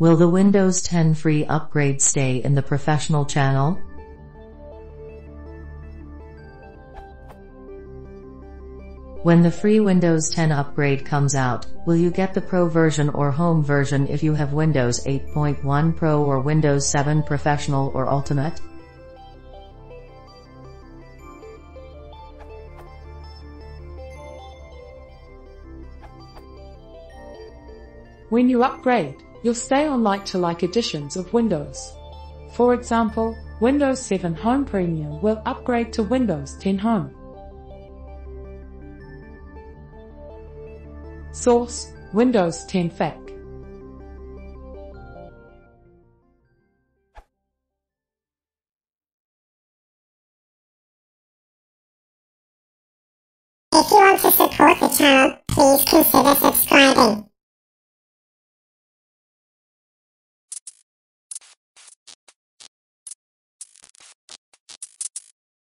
Will the Windows 10 free upgrade stay in the professional channel? When the free Windows 10 upgrade comes out, will you get the Pro version or Home version if you have Windows 8.1 Pro or Windows 7 Professional or Ultimate? When you upgrade, you'll stay on like-to-like editions of Windows. For example, Windows 7 Home Premium will upgrade to Windows 10 Home. Source: Windows 10 FAQ. If you want to support the channel, please consider subscribing.